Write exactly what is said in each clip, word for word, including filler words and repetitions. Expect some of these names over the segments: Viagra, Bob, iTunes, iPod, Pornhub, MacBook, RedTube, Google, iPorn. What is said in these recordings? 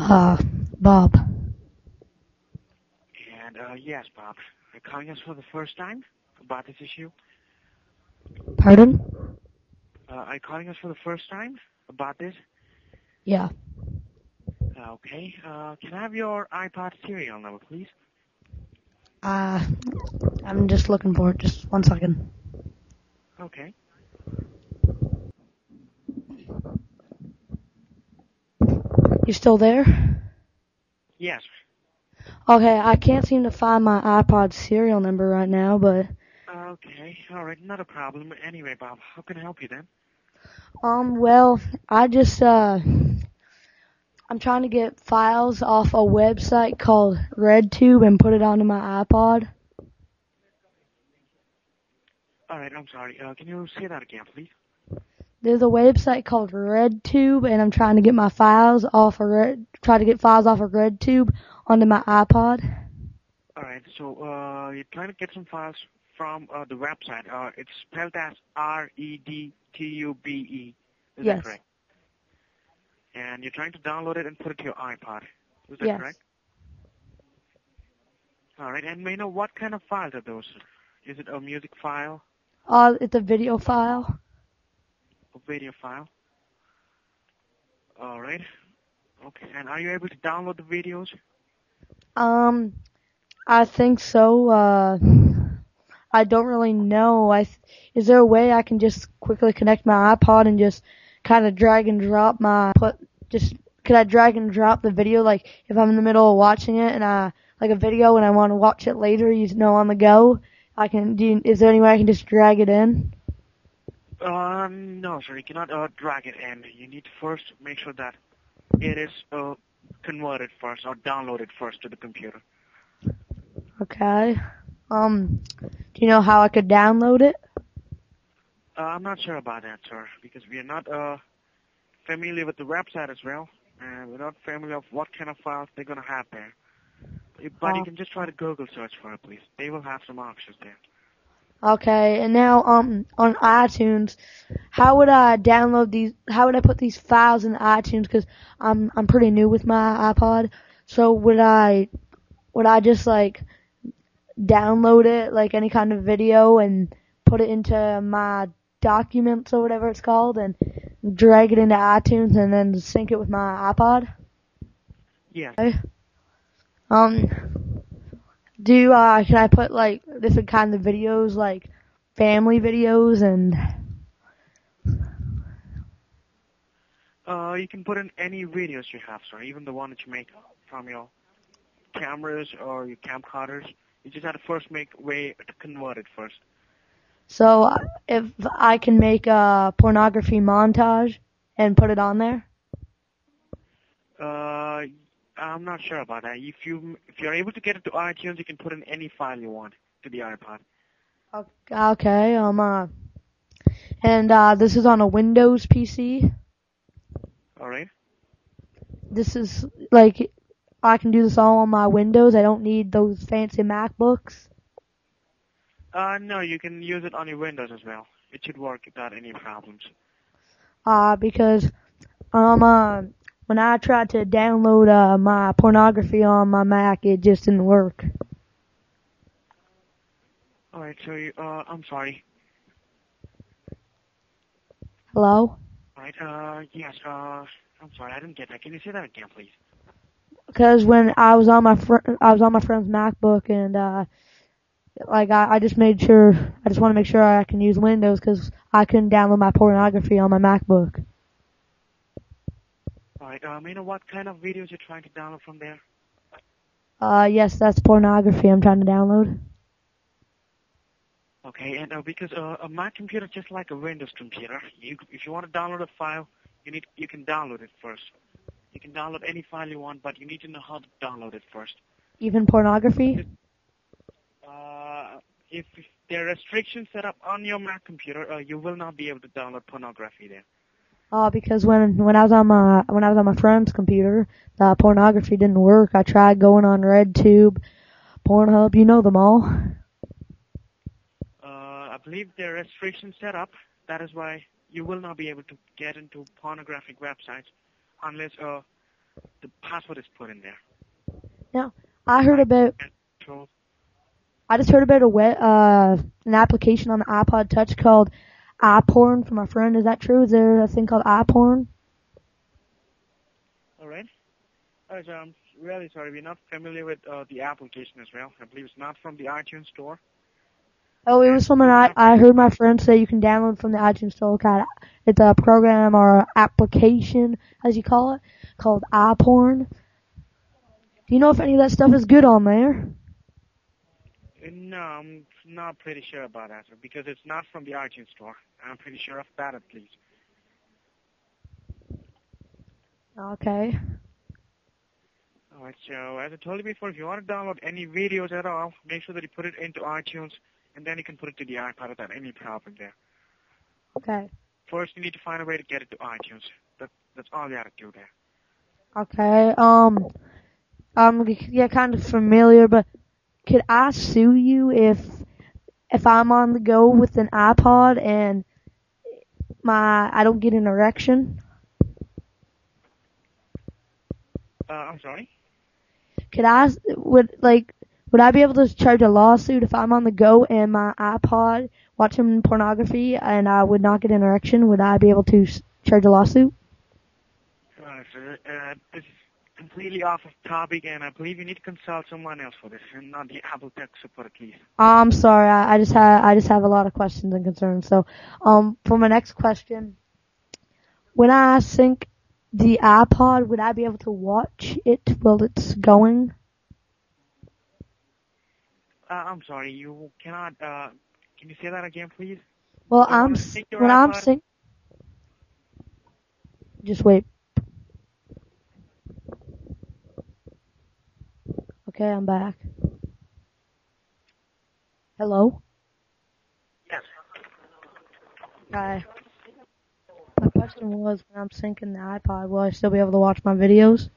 uh, Bob. And uh, yes, Bob, I'm calling us for the first time about this issue. Pardon? Uh, are you calling us for the first time about this? Yeah. Okay. Uh, can I have your iPod serial number, please? Uh, I'm just looking for it. Just one second. Okay. You still there? Yes. Okay, I can't seem to find my iPod serial number right now, but... Okay, all right, not a problem. Anyway, Bob, how can I help you then? Um, well, I just, uh... I'm trying to get files off a website called RedTube and put it onto my iPod. All right, I'm sorry. Uh, can you say that again, please? There's a website called RedTube, and I'm trying to get my files off a Red, try to get files off of RedTube onto my iPod. All right, so uh, you're trying to get some files from uh, the website. Uh, it's spelled as R E D T U B E. Is yes. that correct? And you're trying to download it and put it to your iPod. Is that yes. correct? All right. And may I know what kind of files are those? Is it a music file? Uh, it's a video file. A video file. All right. Okay. And are you able to download the videos? Um, I think so. Uh, I don't really know. I th- is there a way I can just quickly connect my iPod and just kind of drag and drop my put just could I drag and drop the video, like if I'm in the middle of watching it and I like a video and I want to watch it later, you know, on the go, I can do you, is there any way I can just drag it in? Uh, no, sir, you cannot uh, drag it in. You need to first make sure that it is uh, converted first or downloaded first to the computer. Okay. Um, do you know how I could download it? Uh, I'm not sure about that, sir, because we are not uh, familiar with the website as well, and we're not familiar with what kind of files they're going to have there. But uh, you can just try to Google search for it, please. They will have some options there. Okay, and now um, on iTunes, how would I download these? How would I put these files in iTunes? Because I'm I'm pretty new with my iPod, so would I would I just like download it like any kind of video and put it into my documents or whatever it's called and drag it into iTunes and then sync it with my iPod? Yeah. Okay. Um, do, uh, can I put, like, different kinds of videos, like family videos and... Uh, you can put in any videos you have, sir, even the one that you make from your cameras or your camcorders. You just have to first make way to convert it first. So if I can make a pornography montage and put it on there? Uh, I'm not sure about that. If you if you're able to get it to iTunes, you can put in any file you want to the iPod. Okay. Um. Uh, and uh, this is on a Windows P C. All right. This is like I can do this all on my Windows. I don't need those fancy MacBooks. Uh, no, you can use it on your Windows as well. It should work without any problems. Uh, because, um, uh, when I tried to download, uh, my pornography on my Mac, it just didn't work. Alright, so, you, uh, I'm sorry. Hello? Alright, uh, yes, uh, I'm sorry, I didn't get that. Can you say that again, please? Because when I was on my fr- I was on my friend's MacBook and, uh, Like, I, I just made sure, I just want to make sure I can use Windows because I couldn't download my pornography on my MacBook. Alright, um, you know what kind of videos you're trying to download from there? Uh, yes, that's pornography I'm trying to download. Okay, and uh, because uh, my computer is just like a Windows computer. You, if you want to download a file, you need you can download it first. You can download any file you want, but you need to know how to download it first. Even pornography? It, Uh, if, if there are restrictions set up on your Mac computer, uh, you will not be able to download pornography there. Oh, uh, because when when I was on my when I was on my friend's computer, the pornography didn't work. I tried going on RedTube, Pornhub, you know them all. Uh, I believe there are restrictions set up. That is why you will not be able to get into pornographic websites unless uh the password is put in there. No, I heard about. I just heard about a web, uh, an application on the iPod Touch called iPorn from a friend. Is that true? Is there a thing called iPorn? All right. All right, so I'm really sorry. We're not familiar with uh, the application as well. I believe it's not from the iTunes store. Oh, it was from an I, I heard my friend say you can download from the iTunes store. Kind of, it's a program or application, as you call it, called iPorn. Do you know if any of that stuff is good on there? No, I'm not pretty sure about that, because it's not from the iTunes store. I'm pretty sure of that, at least. Okay. All right, so as I told you before, if you want to download any videos at all, make sure that you put it into iTunes, and then you can put it to the iPod without any problem there. Okay. First, you need to find a way to get it to iTunes. That, that's all you have to do there. Okay. Um, I'm yeah, kind of familiar, but could I sue you if if I'm on the go with an iPod and my I don't get an erection? Uh, I'm sorry. Could I would like would I be able to charge a lawsuit if I'm on the go and my iPod watching pornography and I would not get an erection? Would I be able to charge a lawsuit? Uh, sir, uh, this is completely off of topic, and I believe you need to consult someone else for this, and not the Apple tech support, at least. I'm sorry, I, I just have I just have a lot of questions and concerns. So, um, for my next question, when I sync the iPod, would I be able to watch it while it's going? Uh, I'm sorry, you cannot. Uh, can you say that again, please? Well, you I'm sync when iPod? I'm sync. Just wait. Okay, I'm back. Hello? Yes. Hi. My question was, when I'm syncing the iPod, will I still be able to watch my videos?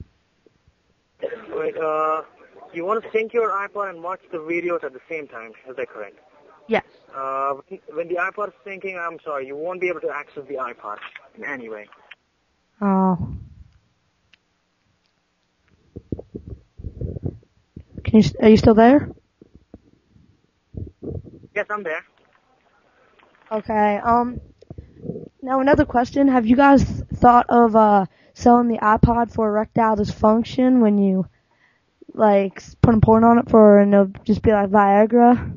Wait, uh, you want to sync your iPod and watch the videos at the same time, is that correct? Yes. Uh, when the iPod is syncing, I'm sorry, you won't be able to access the iPod in any way. Oh. Are you still there? Yes, I'm there. Okay. Um. Now another question: have you guys thought of uh selling the iPod for erectile dysfunction when you like put porn on it for and it'll just be like Viagra?